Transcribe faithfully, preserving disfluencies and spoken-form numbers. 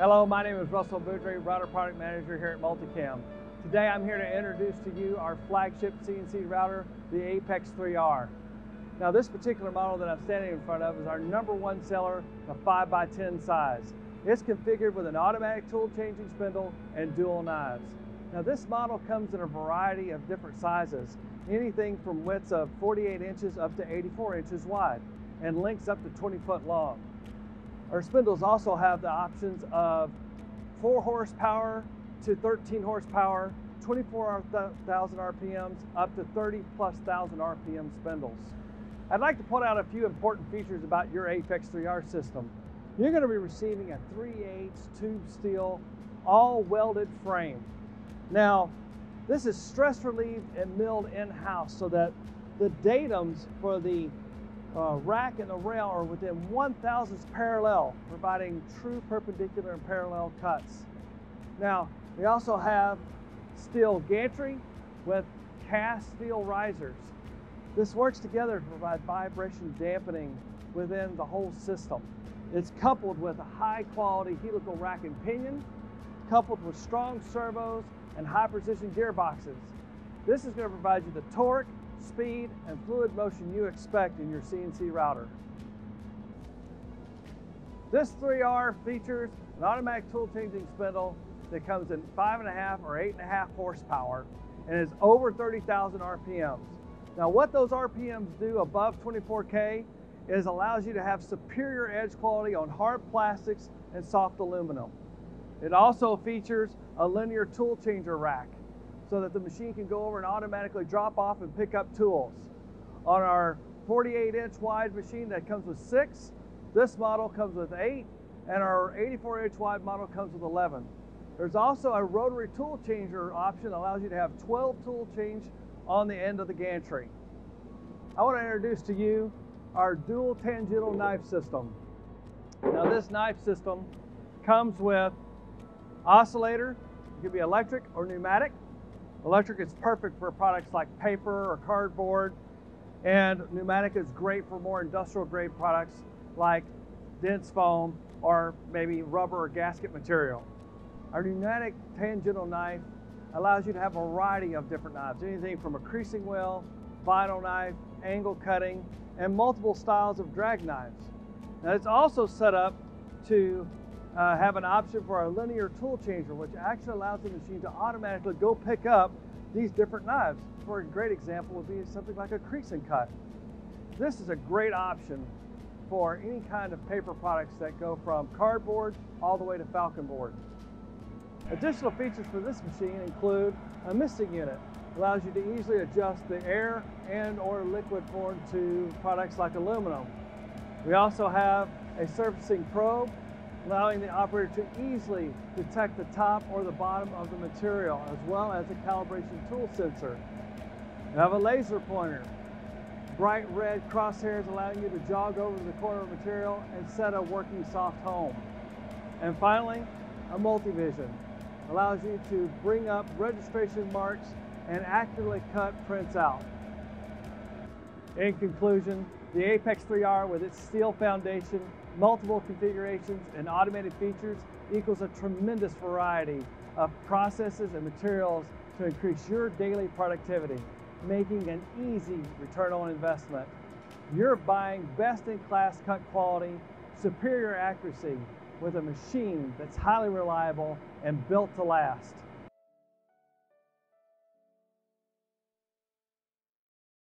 Hello, my name is Russell Boudre, Router Product Manager here at MultiCam. Today I'm here to introduce to you our flagship C N C router, the Apex three R. Now this particular model that I'm standing in front of is our number one seller, the five by ten size. It's configured with an automatic tool changing spindle and dual knives. Now this model comes in a variety of different sizes, anything from widths of forty-eight inches up to eighty-four inches wide, and lengths up to twenty foot long. Our spindles also have the options of four horsepower to thirteen horsepower, twenty-four thousand R P Ms, up to thirty plus thousand R P M spindles. I'd like to point out a few important features about your Apex three R system. You're going to be receiving a three eighths tube steel, all welded frame. Now, this is stress relieved and milled in-house so that the datums for the Uh, rack and the rail are within one thousandths parallel, providing true perpendicular and parallel cuts. Now, we also have steel gantry with cast steel risers. This works together to provide vibration dampening within the whole system. It's coupled with a high-quality helical rack and pinion, coupled with strong servos and high-precision gearboxes. This is going to provide you the torque, speed, and fluid motion you expect in your C N C router. This three R features an automatic tool changing spindle that comes in five and a half or eight and a half horsepower and is over thirty thousand R P Ms. Now what those R P Ms do above twenty-four K is allows you to have superior edge quality on hard plastics and soft aluminum. It also features a linear tool changer rack, so that the machine can go over and automatically drop off and pick up tools. On our forty-eight inch wide machine that comes with six, this model comes with eight, and our eighty-four inch wide model comes with eleven. There's also a rotary tool changer option that allows you to have twelve tool change on the end of the gantry. I want to introduce to you our dual tangential knife system. Now this knife system comes with oscillator, it can be electric or pneumatic. Electric is perfect for products like paper or cardboard, and pneumatic is great for more industrial grade products like dense foam or maybe rubber or gasket material. Our pneumatic tangential knife allows you to have a variety of different knives, anything from a creasing wheel, vinyl knife, angle cutting, and multiple styles of drag knives. Now it's also set up to Uh, have an option for a linear tool changer, which actually allows the machine to automatically go pick up these different knives. For a great example would be something like a crease and cut. This is a great option for any kind of paper products that go from cardboard all the way to falcon board. Additional features for this machine include a misting unit. It allows you to easily adjust the air and or liquid form to products like aluminum. We also have a surfacing probe, allowing the operator to easily detect the top or the bottom of the material, as well as a calibration tool sensor. You have a laser pointer, bright red crosshairs allowing you to jog over to the corner of material and set a working soft home. And finally, a MultiVision allows you to bring up registration marks and accurately cut prints out. In conclusion, the Apex three R, with its steel foundation, multiple configurations, and automated features, equals a tremendous variety of processes and materials to increase your daily productivity, making an easy return on investment. You're buying best-in-class cut quality, superior accuracy, with a machine that's highly reliable and built to last.